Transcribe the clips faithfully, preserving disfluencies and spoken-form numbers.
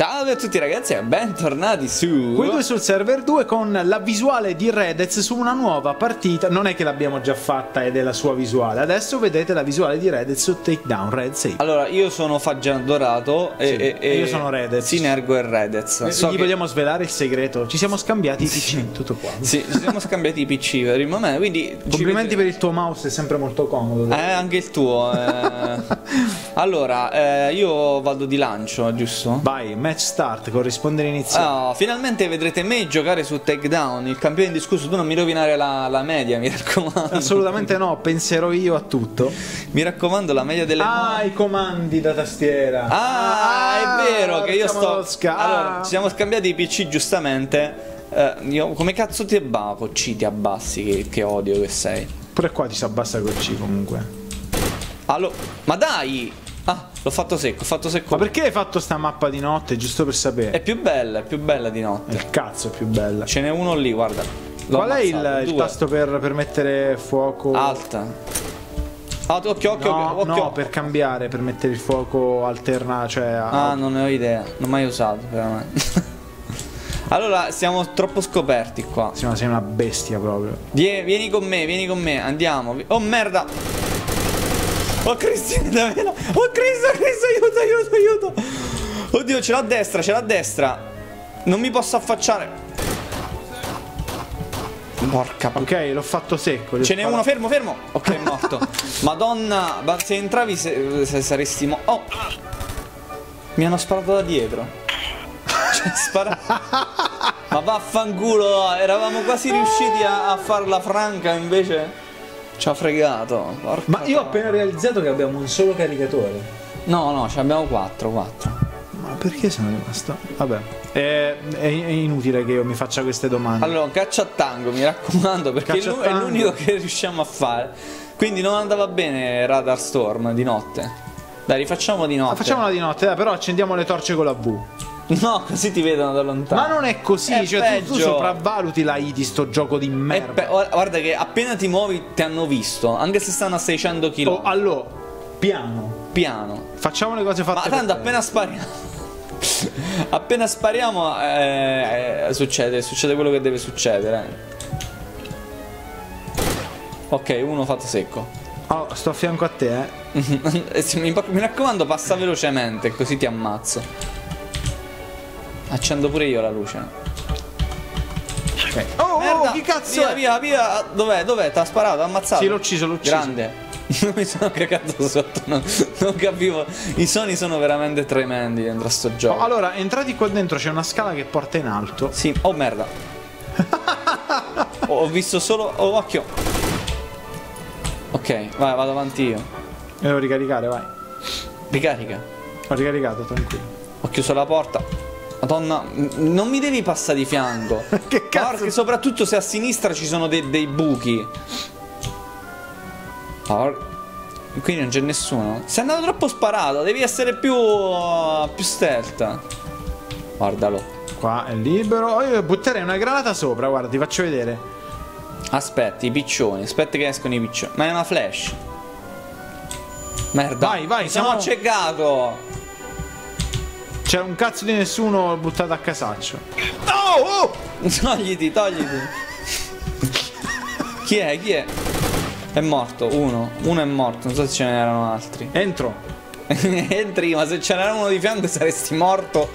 Salve a tutti ragazzi e bentornati su Quei Due Sul Server due con la visuale di Redez su una nuova partita. Non è che l'abbiamo già fatta ed è la sua visuale. Adesso vedete la visuale di Redez su Takedown Red Sabre. Allora, io sono Faggiano Dorato e, sì, e, e io sono Redez. Synergo e Redez. E so gli che... vogliamo svelare il segreto. Ci siamo scambiati i P C, sì. Tutto qua. Sì, ci siamo scambiati i P C per il momento. Quindi complimenti per il tuo mouse, è sempre molto comodo. Eh, anche il tuo. Eh. Allora, eh, io vado di lancio, giusto? Vai. Match start, corrisponde all'inizio. Oh, finalmente vedrete me giocare su Takedown, il campione indiscusso. Tu non mi rovinare la, la media, mi raccomando. Assolutamente no, penserò io a tutto. Mi raccomando, la media delle... Ah, i comandi da tastiera. Ah, ah è vero che io sto... Allora, ci siamo scambiati i P C giustamente. Eh, io, come cazzo ti abbavo? C ti abbassi, che, che odio che sei. Pure qua ti si abbassa con C comunque. Allora, ma dai! Ah, l'ho fatto secco, ho fatto secco. Ma perché hai fatto sta mappa di notte, giusto per sapere? È più bella, è più bella di notte. Il cazzo è più bella. Ce n'è uno lì, guarda. Qual è il, il tasto per, per mettere fuoco? Alta. Alta, occhio, occhio, no, occhio. No, per cambiare, per mettere il fuoco alternato, cioè... Ah, non ne ho idea, non ho mai usato, veramente. Allora, siamo troppo scoperti qua. Sì, ma sei una bestia proprio. Vieni, vieni con me, vieni con me, andiamo. Oh, merda! Oh Cristo, davvero! Oh Cristo, Cristo, aiuto, aiuto, aiuto! Oddio, ce l'ho a destra, ce l'ho a destra! Non mi posso affacciare! Porca puttana. Ok, l'ho fatto secco. Ce n'è uno, fermo, fermo! Ok, è morto. Madonna, ma se entravi se, se saresti mo... Oh! Mi hanno sparato da dietro. Cioè, sparato... Ma vaffanculo, eravamo quasi riusciti a, a farla franca, invece... Ci ha fregato. Porca Ma io ho appena realizzato che abbiamo un solo caricatore. No, no, ce abbiamo quattro, quattro. Ma perché sono rimasto? Vabbè, è, è inutile che io mi faccia queste domande. Allora, caccia a tango, mi raccomando, perché è l'unico che riusciamo a fare. Quindi non andava bene Radar Storm di notte. Dai, rifacciamo di notte. Ma facciamola di notte, dai, però accendiamo le torce con la V. No, così ti vedono da lontano. Ma non è così, è cioè tu, tu sopravvaluti la I di sto gioco di merda. Guarda che appena ti muovi ti hanno visto, anche se stanno a seicento chilometri. Oh, allora, piano. Piano. Facciamo le cose fatte. Ma tanto appena spariamo appena spariamo eh, eh, succede, succede quello che deve succedere. Ok, uno fatto secco. Oh, sto a fianco a te, eh. mi, mi raccomando, passa velocemente, così ti ammazzo. Accendo pure io la luce. Okay. Oh, merda. Oh, chi cazzo via, è? Via, via. Dov'è? Dov'è? T'ha sparato, ha ammazzato. Sì, l'ho ucciso, l'ho ucciso. Grande. Non mi sono cagato sotto, no. Non capivo. I sogni sono veramente tremendi dentro sto gioco. Oh, allora, entrati qua dentro, c'è una scala che porta in alto. Sì, oh merda. oh, ho visto solo... Oh, occhio. Ok, vai, vado avanti io. Devo ricaricare, vai. Ricarica. Ho ricaricato, tranquillo. Ho chiuso la porta. Madonna, non mi devi passare di fianco. Che cazzo? Perché soprattutto se a sinistra ci sono de dei buchi. Or Qui non c'è nessuno. Sei andato troppo sparato, devi essere più... Uh, più stealth. Guardalo. Qua è libero. Oh, io butterei una granata sopra, guarda, ti faccio vedere. Aspetta, i piccioni, aspetta che escono i piccioni. Ma è una flash. Merda. Vai, vai, mi siamo accecato. C'era un cazzo di nessuno buttato a casaccio. Oh, oh! Togliti, togliti. Chi è? Chi è? È morto, uno. Uno è morto, non so se ce n'erano altri. Entro. Entri, ma se ce n'era uno di fianco saresti morto.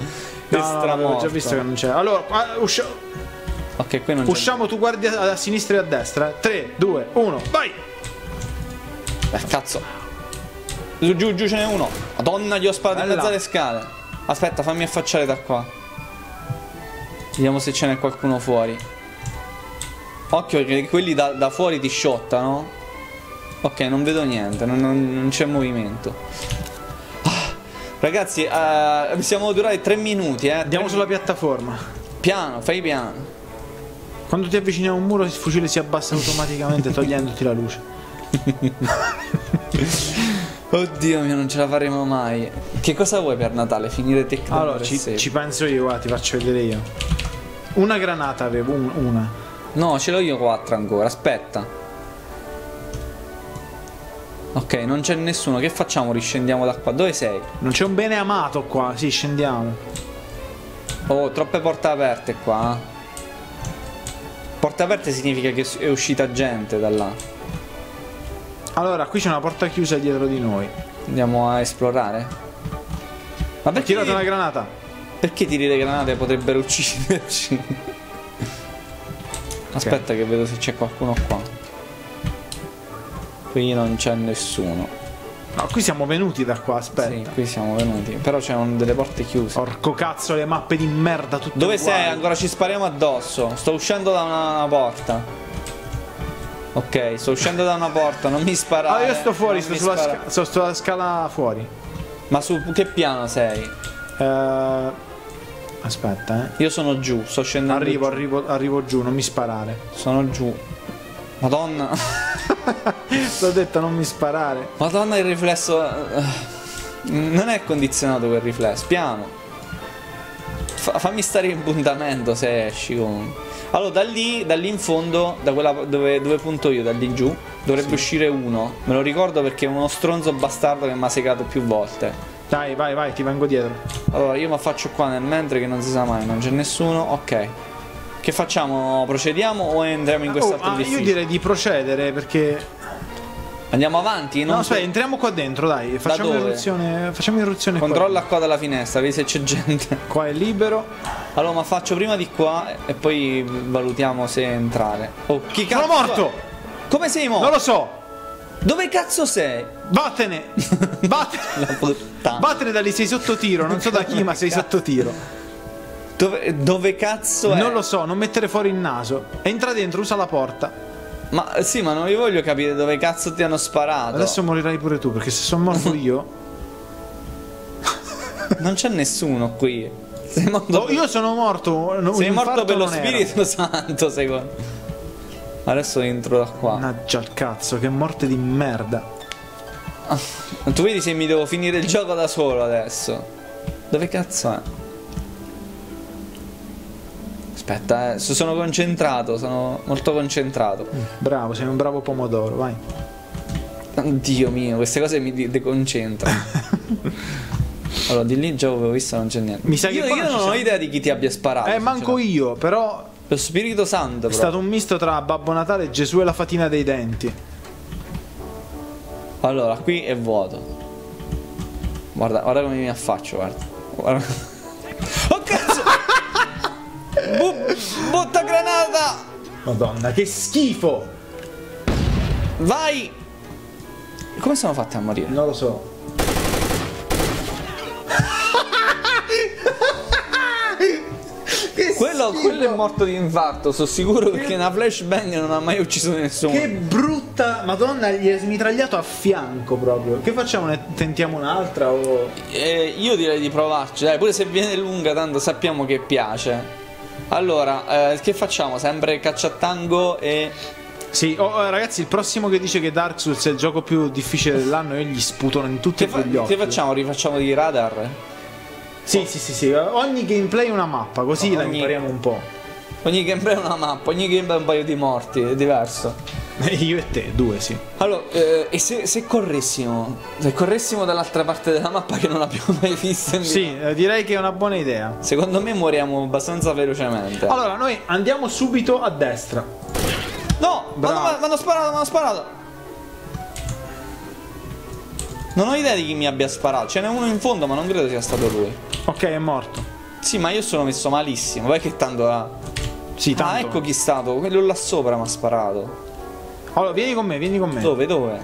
No, no, no, ho già visto che non c'è. Allora, usciamo. Ok, qui non c'è. Usciamo, tu guardi a, a sinistra e a destra. Eh? tre, due, uno, vai! Eh, cazzo. Giù, giù, giù ce n'è uno. Madonna, gli ho sparato in mezzo alle scale. Aspetta, fammi affacciare da qua. Vediamo se ce n'è qualcuno fuori. Occhio che quelli da, da fuori ti shottano. Ok, non vedo niente. Non, non, non c'è movimento. Ah, ragazzi, uh, siamo durati tre minuti, eh. Andiamo sulla piattaforma. Piano, fai piano. Quando ti avvicini a un muro il fucile si abbassa automaticamente togliendoti la luce. Oddio mio, non ce la faremo mai. Che cosa vuoi per Natale? Finire Takedown? Allora, ci, ci penso io, guarda, ti faccio vedere io. Una granata avevo, un, una. No, ce l'ho io quattro ancora, aspetta. Ok, non c'è nessuno, che facciamo? Riscendiamo da qua, dove sei? Non c'è un bene amato qua, sì, scendiamo. Oh, troppe porte aperte qua. Porte aperte significa che è uscita gente da là. Allora, qui c'è una porta chiusa dietro di noi. Andiamo a esplorare. Ma perché... Tirate una granata. Perché tiri le granate? Potrebbero ucciderci. Aspetta, okay, che vedo se c'è qualcuno qua. Qui non c'è nessuno. No, qui siamo venuti da qua, aspetta. Sì, qui siamo venuti. Però c'erano delle porte chiuse. Porco cazzo, le mappe di merda tutte. Dove uguali. Sei? Ancora ci spariamo addosso. Sto uscendo da una porta. Ok, sto uscendo da una porta, non mi sparare. Allora io sto fuori, sto sulla, sca sto sulla scala fuori. Ma su che piano sei? Uh, aspetta, eh. Io sono giù, sto scendendo. Arrivo, giù. Arrivo, arrivo giù, non mi sparare. Sono giù. Madonna. L'ho detto, non mi sparare. Madonna, il riflesso. Non è condizionato quel riflesso. Piano. Fa, fammi stare in puntamento se esci comunque. Allora da lì, da lì in fondo, da quella dove, dove punto io, da lì in giù, dovrebbe sì. uscire uno. Me lo ricordo perché è uno stronzo bastardo che mi ha segato più volte. Dai, vai, vai, ti vengo dietro. Allora io mi affaccio qua nel mentre che non si sa mai, non c'è nessuno, ok. Che facciamo? Procediamo o entriamo in quest'altro oh, ah, io direi di procedere perché... Andiamo avanti? Non no, aspetta, entriamo qua dentro, dai. Facciamo un'irruzione. Facciamo un'irruzione qua. Controlla qua dalla finestra, vedi se c'è gente. Qua è libero. Allora, ma faccio prima di qua e poi valutiamo se entrare. Oh, chi cazzo? Sono morto! Come sei morto? Non lo so! Dove cazzo sei? Vattene! Vattene! Vattene da lì, sei sotto tiro. Non so da chi, ma sei sotto tiro. Dove, dove cazzo è? Non lo so, non mettere fuori il naso. Entra dentro, usa la porta. Ma sì, ma non vi voglio capire dove cazzo ti hanno sparato. Adesso morirai pure tu, perché se sono morto io... Non c'è nessuno qui. Sei morto oh, per... Io sono morto. No, sei morto per lo Spirito ero. Santo, secondo me. Adesso entro da qua. Mannaggia il cazzo, che morte di merda. Tu vedi se mi devo finire il gioco da solo adesso. Dove cazzo è? Aspetta, eh. sono concentrato, sono molto concentrato. Bravo, sei un bravo pomodoro, vai. Dio mio, queste cose mi deconcentrano. Allora, di lì già avevo visto, non c'è niente. Mi sa io che io non, non ho idea di chi ti abbia sparato. Eh, manco io, però... Lo Spirito Santo, però. È stato un misto tra Babbo Natale, Gesù e la fatina dei denti. Allora, qui è vuoto. Guarda, guarda come mi affaccio, guarda. Guarda. Oh, cazzo! Butta granata! Madonna, che schifo! Vai! Come sono fatte a morire? Non lo so. Che quello, quello è morto di infarto, sono sicuro, che... perché una flashbang non ha mai ucciso nessuno. Che brutta... Madonna, gli è smitragliato a fianco proprio. Che facciamo? Ne tentiamo un'altra o... Eh, io direi di provarci, dai, pure se viene lunga, tanto sappiamo che piace. Allora, eh, che facciamo? Sempre cacciatango e... Sì, oh, ragazzi, il prossimo che dice che Dark Souls è il gioco più difficile dell'anno, io gli sputono in tutti gli occhi. Che facciamo? Rifacciamo di radar? Sì, oh. sì, sì, sì. Ogni gameplay è una mappa, così oh, la ogni... impariamo un po'. Ogni gameplay è una mappa, ogni gameplay è un paio di morti, è diverso. Io e te, due, sì. Allora, eh, e se, se corressimo? Se corressimo dall'altra parte della mappa che non abbiamo mai visto. Sì, eh, direi che è una buona idea. Secondo me moriamo abbastanza velocemente. Allora, noi andiamo subito a destra. No, mi hanno sparato, mi hanno sparato. Non ho idea di chi mi abbia sparato. Ce n'è uno in fondo, ma non credo sia stato lui. Ok, è morto. Sì, ma io sono messo malissimo. Vai che tanto là. Sì, tanto. Ah, ecco chi è stato. Quello là sopra mi ha sparato. Allora, vieni con me, vieni con me. Dove, dove?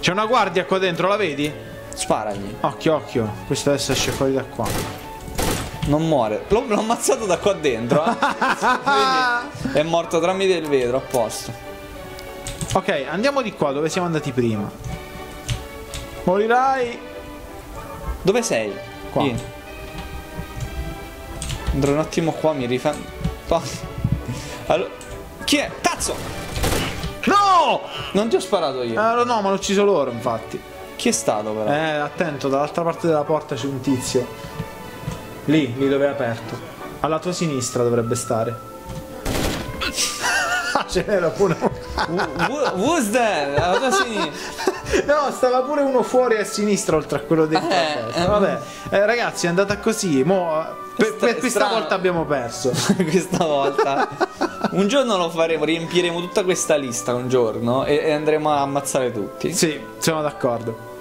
C'è una guardia qua dentro, la vedi? Sparagli. Occhio, occhio. Questo adesso esce fuori da qua. Non muore. L'ho ammazzato da qua dentro, eh. Quindi è morto tramite il vetro, a posto. Ok, andiamo di qua, dove siamo andati prima. Morirai. Dove sei? Qua. Vieni. Andrò un attimo qua, mi rifà... Allora... Chi è? Cazzo! No! Non ti ho sparato io. Eh, no, ma l'ho ucciso loro, infatti. Chi è stato, però? Eh, attento, dall'altra parte della porta c'è un tizio. Lì, lì dove è aperto. Alla tua sinistra dovrebbe stare. Ce n'era pure uno. Who's there? Alla tua sinistra. No, stava pure uno fuori a sinistra, oltre a quello dentro. Eh, eh, vabbè, eh, ragazzi, è andata così. Mo... Per, per questa strano. volta abbiamo perso. Questa volta un giorno lo faremo, riempiremo tutta questa lista un giorno e, e andremo a ammazzare tutti. Sì, sono d'accordo.